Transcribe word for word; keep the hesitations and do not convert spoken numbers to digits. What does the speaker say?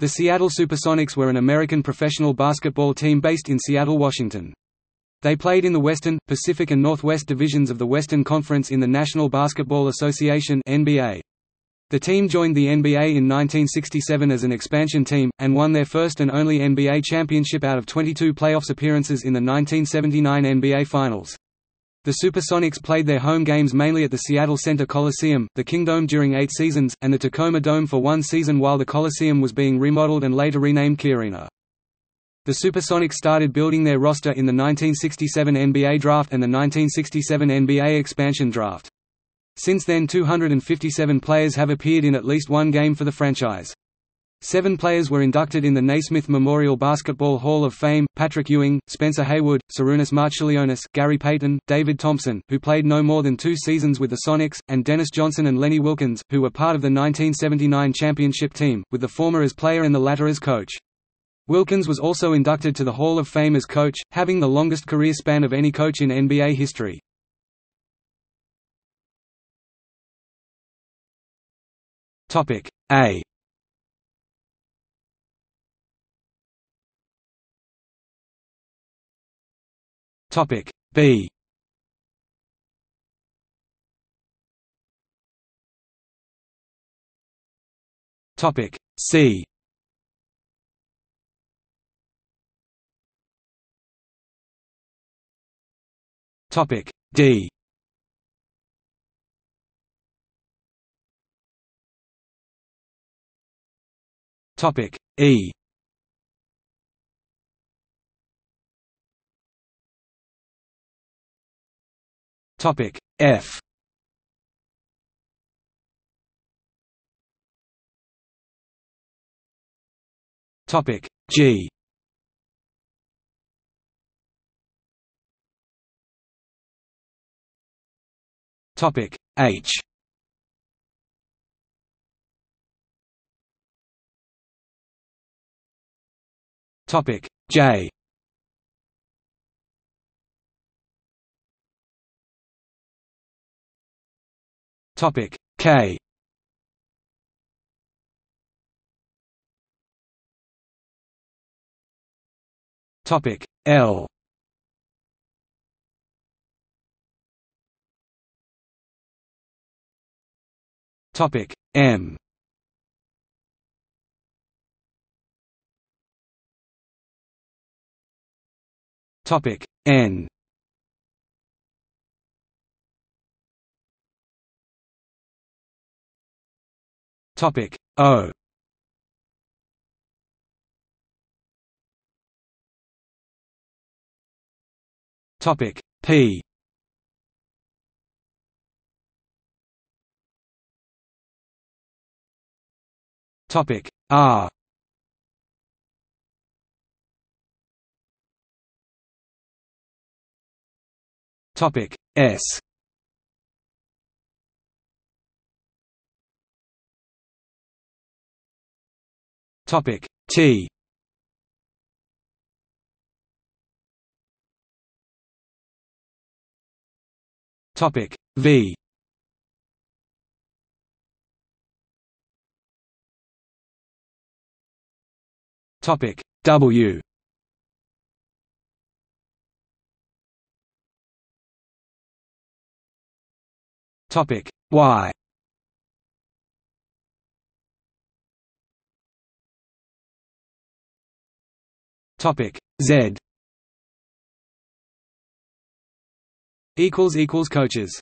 The Seattle Supersonics were an American professional basketball team based in Seattle, Washington. They played in the Western, Pacific and Northwest divisions of the Western Conference in the National Basketball Association (N B A). The team joined the N B A in nineteen sixty-seven as an expansion team, and won their first and only N B A championship out of twenty-two playoffs appearances in the nineteen seventy-nine N B A Finals. The Supersonics played their home games mainly at the Seattle Center Coliseum, the Kingdome during eight seasons, and the Tacoma Dome for one season while the Coliseum was being remodeled and later renamed KeyArena. The Supersonics started building their roster in the nineteen sixty-seven N B A Draft and the nineteen sixty-seven N B A Expansion Draft. Since then, two hundred fifty-seven players have appeared in at least one game for the franchise. Seven players were inducted in the Naismith Memorial Basketball Hall of Fame: Patrick Ewing, Spencer Haywood, Sarunas Marciulionis, Gary Payton, David Thompson, who played no more than two seasons with the Sonics, and Dennis Johnson and Lenny Wilkens, who were part of the nineteen seventy-nine championship team, with the former as player and the latter as coach. Wilkens was also inducted to the Hall of Fame as coach, having the longest career span of any coach in N B A history. Topic A. Topic B. Topic C. Topic D. Topic E. Topic F. Topic G. Topic H. Topic J. Topic K. Topic L. Topic M. Topic N. Topic O. Topic P. Topic R. Topic S. Topic T. Topic V. Topic W. Topic Y. Topic Z. Equals equals coaches.